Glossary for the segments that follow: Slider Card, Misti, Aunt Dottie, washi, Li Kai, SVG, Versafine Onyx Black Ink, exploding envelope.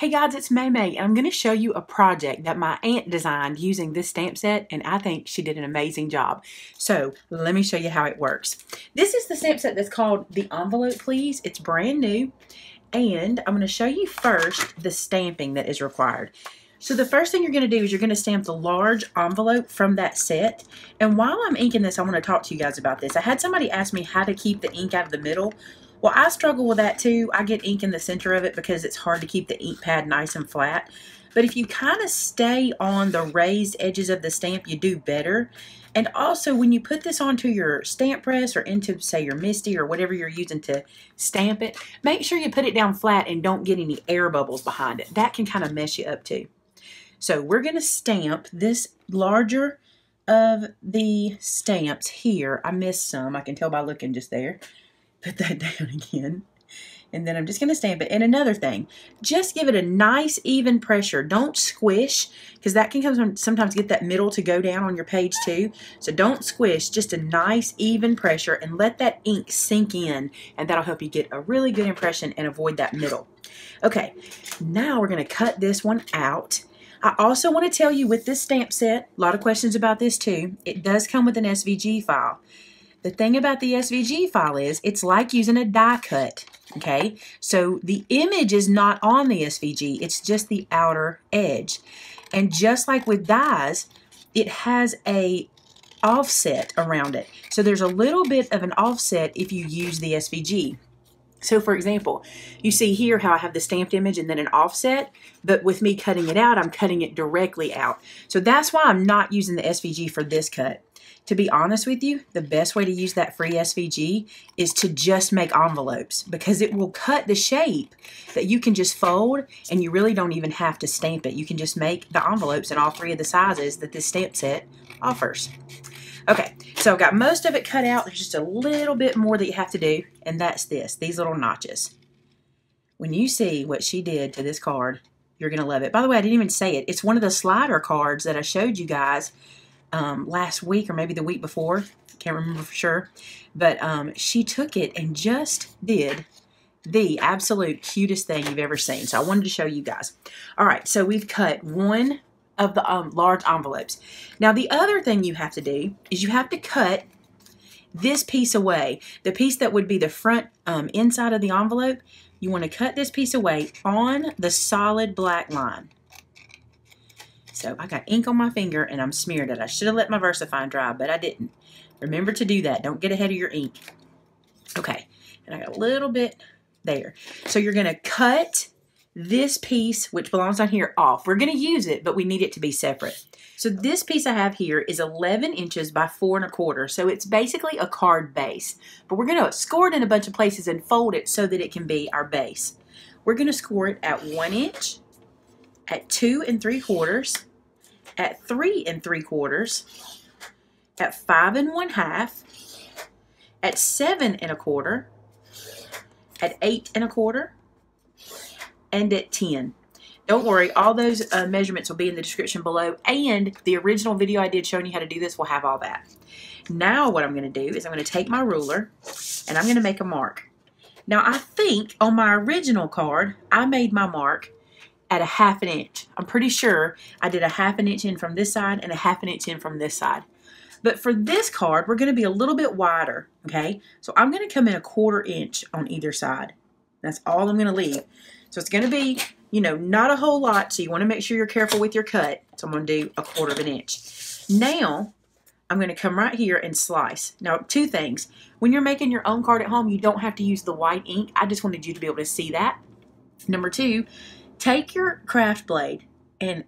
Hey guys, it's Maymay, and I'm going to show you a project that my aunt designed using this stamp set, and I think she did an amazing job. So let me show you how it works. This is the stamp set that's called The Envelope Please. It's brand new, and I'm going to show you first the stamping that is required. So the first thing you're going to do is you're going to stamp the large envelope from that set. And while I'm inking this, I want to talk to you guys about this. I had somebody ask me how to keep the ink out of the middle. Well, I struggle with that too. I get ink in the center of it because it's hard to keep the ink pad nice and flat. But if you kind of stay on the raised edges of the stamp, you do better. And also when you put this onto your stamp press or into, say, your Misti or whatever you're using to stamp it, make sure you put it down flat and don't get any air bubbles behind it. That can kind of mess you up too. So we're going to stamp this larger of the stamps here. I missed some. I can tell by looking just there. Put that down again, and then I'm just going to stamp it. And another thing, just give it a nice even pressure. Don't squish, because that can sometimes get that middle to go down on your page too. So don't squish, just a nice even pressure, and let that ink sink in, and that'll help you get a really good impression and avoid that middle. Okay, now we're going to cut this one out. I also want to tell you, with this stamp set, a lot of questions about this too, it does come with an SVG file. The thing about the SVG file is it's like using a die cut, okay? So the image is not on the SVG, it's just the outer edge. And just like with dies, it has a offset around it. So there's a little bit of an offset if you use the SVG. So for example, you see here how I have the stamped image and then an offset, but with me cutting it out, I'm cutting it directly out. So that's why I'm not using the SVG for this cut. To be honest with you, the best way to use that free SVG is to just make envelopes, because it will cut the shape that you can just fold, and you really don't even have to stamp it. You can just make the envelopes in all three of the sizes that this stamp set offers. Okay, so I've got most of it cut out. There's just a little bit more that you have to do, and that's this, these little notches. When you see what she did to this card, you're going to love it. By the way, I didn't even say it. It's one of the slider cards that I showed you guys last week, or maybe the week before, can't remember for sure, but she took it and just did the absolute cutest thing you've ever seen. So I wanted to show you guys. All right, so we've cut one of the large envelopes. Now the other thing you have to do is you have to cut this piece away, the piece that would be the front inside of the envelope. You want to cut this piece away on the solid black line. So I got ink on my finger and I'm smeared it. I should have let my Versafine dry, but I didn't. Remember to do that. Don't get ahead of your ink. Okay, and I got a little bit there. So you're going to cut this piece, which belongs on here, off. We're going to use it, but we need it to be separate. So this piece I have here is 11 inches by 4 1/4. So it's basically a card base, but we're going to score it in a bunch of places and fold it so that it can be our base. We're going to score it at 1 inch, at 2 3/4, at 3 3/4, at 5 1/2, at 7 1/4, at 8 1/4, and at 10. Don't worry, all those measurements will be in the description below, and the original video I did showing you how to do this will have all that. Now what I'm going to do is I'm going to take my ruler and I'm going to make a mark. Now I think on my original card I made my mark at 1/2 inch. I'm pretty sure I did 1/2 inch in from this side and 1/2 inch in from this side. But for this card, we're going to be a little bit wider, okay? So I'm going to come in 1/4 inch on either side. That's all I'm going to leave. So it's going to be, you know, not a whole lot, so you want to make sure you're careful with your cut. So I'm going to do 1/4 inch. Now, I'm going to come right here and slice. Now, two things. When you're making your own card at home, you don't have to use the white ink. I just wanted you to be able to see that. Number two, take your craft blade and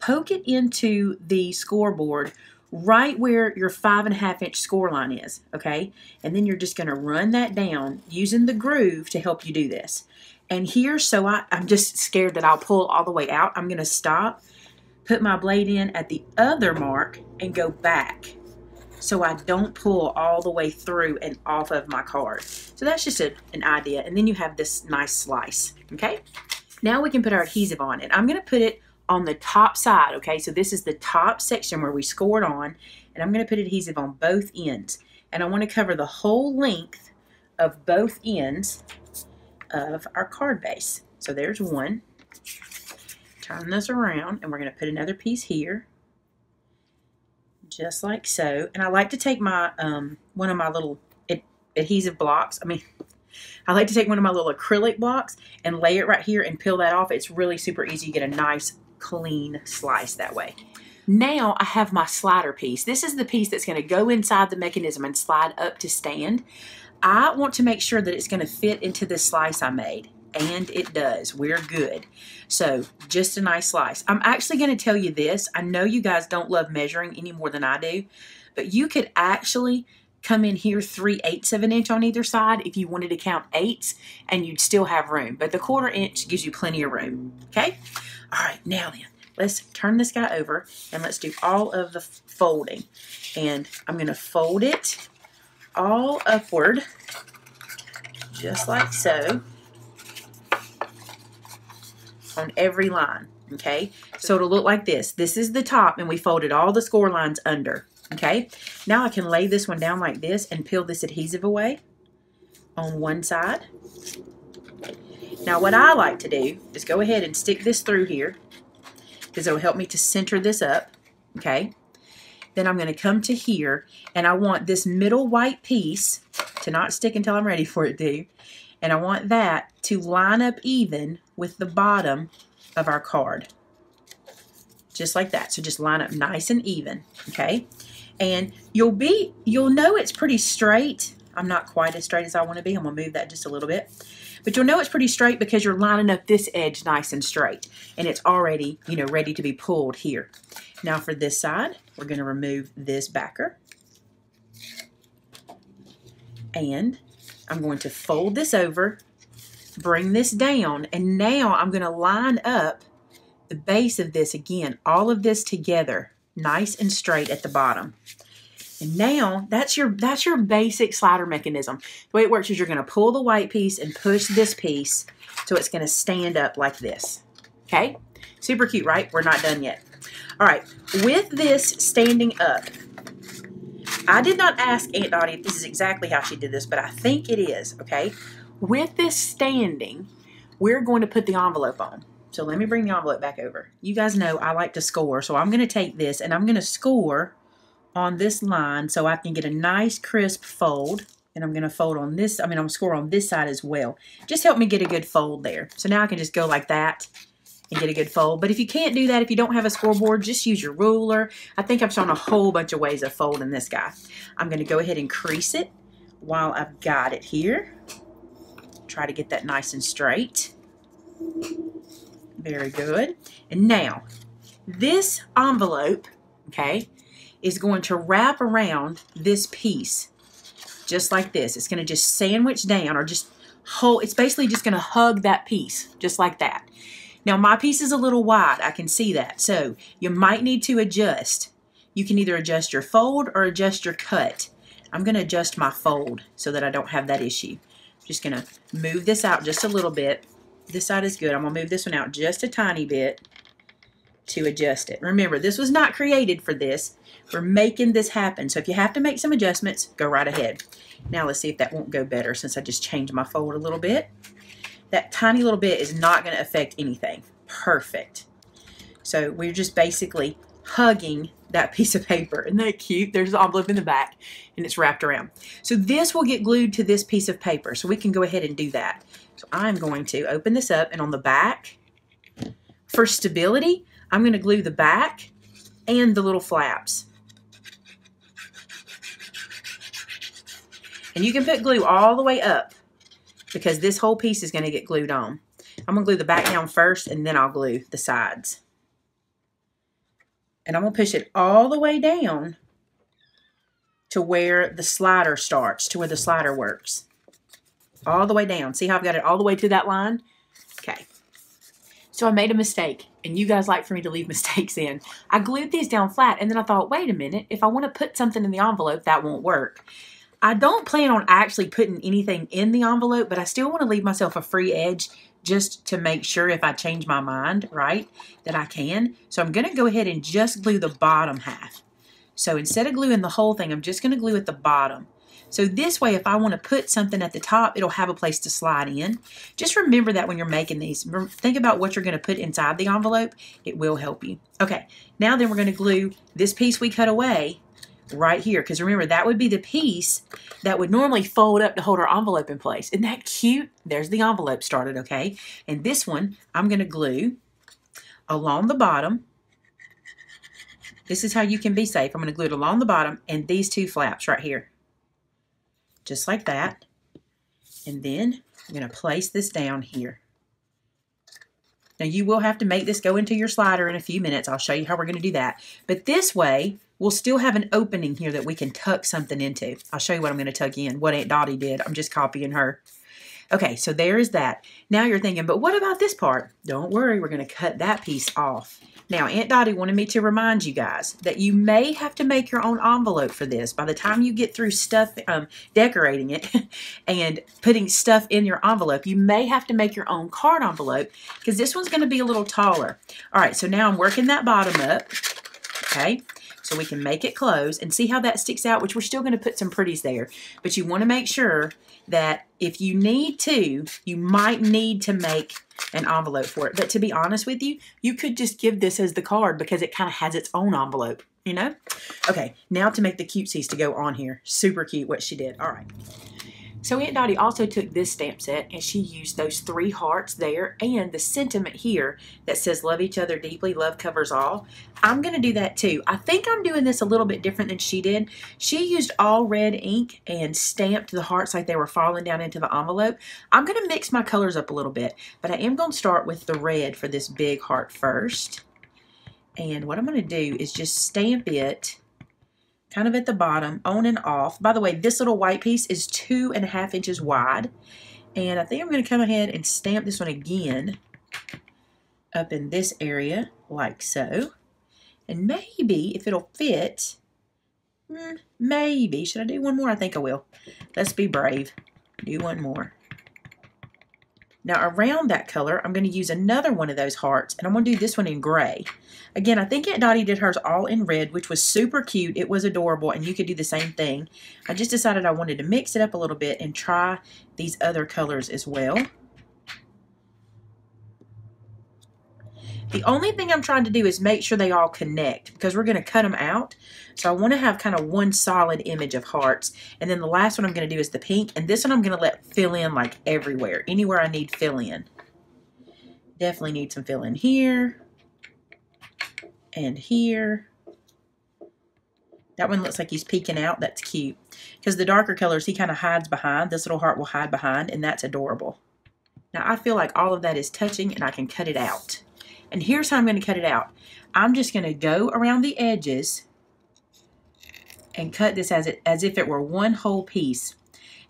poke it into the scoreboard right where your 5 1/2 inch score line is, okay? And then you're just going to run that down using the groove to help you do this. And here, so I'm just scared that I'll pull all the way out. I'm going to stop, put my blade in at the other mark, and go back so I don't pull all the way through and off of my card. So that's just an idea. And then you have this nice slice, okay? Now we can put our adhesive on, and I'm going to put it on the top side, okay? So this is the top section where we scored on, and I'm going to put adhesive on both ends. And I want to cover the whole length of both ends of our card base. So there's one. turn this around, and we're going to put another piece here, just like so. And I like to take my one of my little adhesive blocks. I like to take one of my little acrylic blocks and lay it right here and peel that off. It's really super easy. You get a nice clean slice that way. Now I have my slider piece. This is the piece that's going to go inside the mechanism and slide up to stand. I want to make sure that it's going to fit into this slice I made, and it does. We're good. So just a nice slice. I'm actually going to tell you this. I know you guys don't love measuring any more than I do, but you could actually come in here 3/8 of an inch on either side if you wanted to count eighths, and you'd still have room. But the 1/4 inch gives you plenty of room. Okay? All right, now then, let's turn this guy over and let's do all of the folding. And I'm going to fold it all upward, just like so, on every line. Okay? So it'll look like this. This is the top, and we folded all the score lines under. Okay, now I can lay this one down like this and peel this adhesive away on one side. Now what I like to do is go ahead and stick this through here, because it will help me to center this up. Okay, then I'm going to come to here, and I want this middle white piece to not stick until I'm ready for it to, and I want that to line up even with the bottom of our card. Just like that. So just line up nice and even. Okay. And you'll know it's pretty straight. I'm not quite as straight as I want to be. I'm going to move that just a little bit. But you'll know it's pretty straight because you're lining up this edge nice and straight. And it's already, you know, ready to be pulled here. Now for this side, we're going to remove this backer. And I'm going to fold this over, bring this down, and now I'm going to line up the base of this again, all of this together, nice and straight at the bottom. And now that's your basic slider mechanism. The way it works is you're going to pull the white piece and push this piece so it's going to stand up like this. Okay, super cute, right? We're not done yet. All right, with this standing up, I did not ask Aunt Dottie if this is exactly how she did this, but I think it is. Okay, with this standing, we're going to put the envelope on. So let me bring the envelope back over. You guys know I like to score, so I'm going to take this and I'm going to score on this line so I can get a nice crisp fold. And I'm going to fold on this, I'm going to score on this side as well. Just help me get a good fold there. So now I can just go like that and get a good fold. But if you can't do that, if you don't have a scoreboard, just use your ruler. I think I've shown a whole bunch of ways of folding this guy. I'm going to go ahead and crease it while I've got it here. Try to get that nice and straight. Very good. And now, this envelope, okay, is going to wrap around this piece, just like this. It's going to just sandwich down, or just hold, it's basically just going to hug that piece, just like that. Now, my piece is a little wide. I can see that. So, you might need to adjust. You can either adjust your fold or adjust your cut. I'm going to adjust my fold so that I don't have that issue. I'm just going to move this out just a little bit. This side is good. I'm going to move this one out just a tiny bit to adjust it. Remember, this was not created for this. We're making this happen. So if you have to make some adjustments, go right ahead. Now let's see if that won't go better since I just changed my fold a little bit. That tiny little bit is not going to affect anything. Perfect. So we're just basically hugging that piece of paper. Isn't that cute? There's the envelope in the back and it's wrapped around. So this will get glued to this piece of paper. So we can go ahead and do that. So I'm going to open this up, and on the back, for stability, I'm going to glue the back and the little flaps. And you can put glue all the way up because this whole piece is going to get glued on. I'm going to glue the back down first, and then I'll glue the sides. And I'm going to push it all the way down to where the slider starts, to where the slider works. All the way down. See how I've got it all the way to that line? Okay. So I made a mistake, and you guys like for me to leave mistakes in. I glued these down flat, and then I thought, wait a minute, if I want to put something in the envelope, that won't work. I don't plan on actually putting anything in the envelope, but I still want to leave myself a free edge just to make sure if I change my mind, right, that I can. So I'm going to go ahead and just glue the bottom half. So instead of gluing the whole thing, I'm just going to glue at the bottom. So this way, if I want to put something at the top, it'll have a place to slide in. Just remember that when you're making these. Think about what you're going to put inside the envelope. It will help you. Okay, now then we're going to glue this piece we cut away right here, because remember, that would be the piece that would normally fold up to hold our envelope in place. Isn't that cute? There's the envelope started, okay? And this one, I'm going to glue along the bottom. This is how you can be safe. I'm going to glue it along the bottom and these two flaps right here. Just like that. And then I'm going to place this down here. Now you will have to make this go into your slider in a few minutes. I'll show you how we're going to do that. But this way, we'll still have an opening here that we can tuck something into. I'll show you what I'm going to tuck in, what Aunt Dottie did. I'm just copying her. Okay, so there is that. Now you're thinking, but what about this part? Don't worry, we're going to cut that piece off. Now, Aunt Dottie wanted me to remind you guys that you may have to make your own envelope for this. By the time you get through decorating it and putting stuff in your envelope, you may have to make your own card envelope because this one's going to be a little taller. All right, so now I'm working that bottom up, okay, so we can make it close and see how that sticks out, which we're still going to put some pretties there. But you want to make sure that if you need to, you might need to make an envelope for it. But to be honest with you, you could just give this as the card because it kind of has its own envelope, you know? Okay, now to make the cutesies to go on here. Super cute what she did. All right. So Aunt Dottie also took this stamp set and she used those three hearts there and the sentiment here that says love each other deeply, love covers all. I'm going to do that too. I think I'm doing this a little bit different than she did. She used all red ink and stamped the hearts like they were falling down into the envelope. I'm going to mix my colors up a little bit, but I am going to start with the red for this big heart first. And what I'm going to do is just stamp it kind of at the bottom, on and off. By the way, this little white piece is 2.5 inches wide. And I think I'm going to come ahead and stamp this one again up in this area, like so. And maybe, if it'll fit, maybe. Should I do one more? I think I will. Let's be brave. Do one more. Now, around that color, I'm going to use another one of those hearts, and I'm going to do this one in gray. Again, I think Aunt Dottie did hers all in red, which was super cute. It was adorable, and you could do the same thing. I just decided I wanted to mix it up a little bit and try these other colors as well. The only thing I'm trying to do is make sure they all connect because we're going to cut them out. So I want to have kind of one solid image of hearts. And then the last one I'm going to do is the pink. And this one I'm going to let fill in like everywhere, anywhere I need fill in. Definitely need some fill in here and here. That one looks like he's peeking out. That's cute because the darker colors he kind of hides behind. This little heart will hide behind, and that's adorable. Now I feel like all of that is touching and I can cut it out. And here's how I'm going to cut it out. I'm just going to go around the edges and cut this as if it were one whole piece.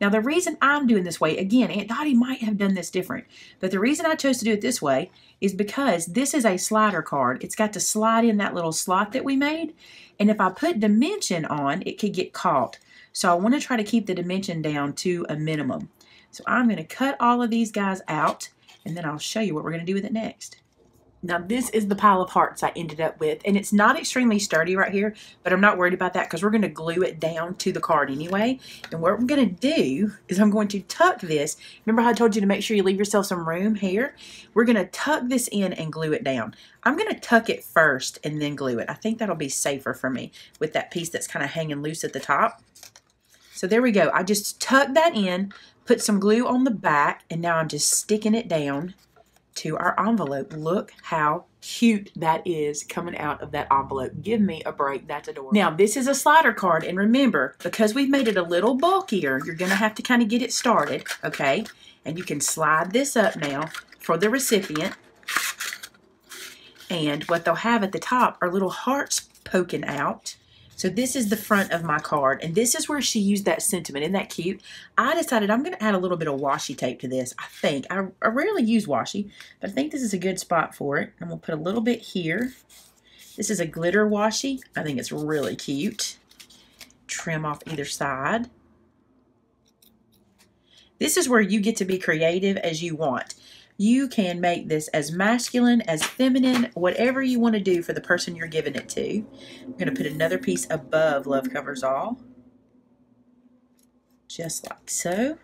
Now, the reason I'm doing this way, again, Aunt Dottie might have done this different, but the reason I chose to do it this way is because this is a slider card. It's got to slide in that little slot that we made, and if I put dimension on, it could get caught. So I want to try to keep the dimension down to a minimum. So I'm going to cut all of these guys out, and then I'll show you what we're going to do with it next. Now, this is the pile of hearts I ended up with, and it's not extremely sturdy right here, but I'm not worried about that because we're going to glue it down to the card anyway. And what I'm going to do is I'm going to tuck this. Remember how I told you to make sure you leave yourself some room here? We're going to tuck this in and glue it down. I'm going to tuck it first and then glue it. I think that'll be safer for me with that piece that's kind of hanging loose at the top. So there we go. I just tucked that in, put some glue on the back, and now I'm just sticking it down to our envelope. Look how cute that is coming out of that envelope. Give me a break. That's adorable. Now, this is a slider card, and remember, because we've made it a little bulkier, you're going to have to kind of get it started, okay? And you can slide this up now for the recipient. And what they'll have at the top are little hearts poking out. So this is the front of my card, and this is where she used that sentiment. Isn't that cute? I decided I'm going to add a little bit of washi tape to this, I think. I rarely use washi, but I think this is a good spot for it. I'm going to put a little bit here. This is a glitter washi. I think it's really cute. Trim off either side. This is where you get to be creative as you want. You can make this as masculine, as feminine, whatever you want to do for the person you're giving it to. I'm going to put another piece above Love Covers All. just like so.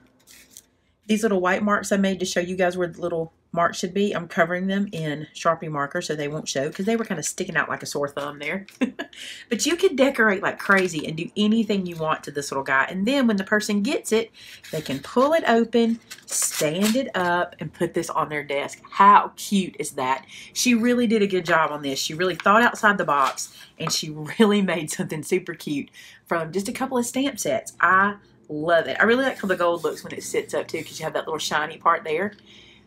These little white marks I made to show you guys where the little mark should be, I'm covering them in Sharpie marker so they won't show, because they were kind of sticking out like a sore thumb there. But you can decorate like crazy and do anything you want to this little guy, and then when the person gets it, they can pull it open, stand it up, and put this on their desk. How cute is that? She really did a good job on this. She really thought outside the box, and she really made something super cute from just a couple of stamp sets. I love it. I really like how the gold looks when it sits up too, because you have that little shiny part there.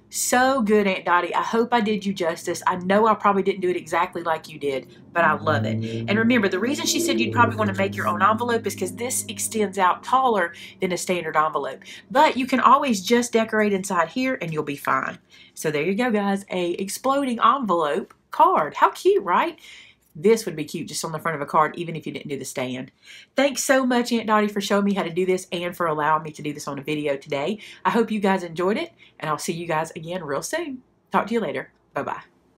So good, Aunt Dottie. I hope I did you justice. I know I probably didn't do it exactly like you did, but I love it. And remember, the reason she said you'd probably want to make your own envelope is because this extends out taller than a standard envelope. But you can always just decorate inside here and you'll be fine. So there you go, guys. An exploding envelope card. How cute, right? This would be cute just on the front of a card, even if you didn't do the stand. Thanks so much, Aunt Dottie, for showing me how to do this and for allowing me to do this on a video today. I hope you guys enjoyed it, and I'll see you guys again real soon. Talk to you later. Bye-bye.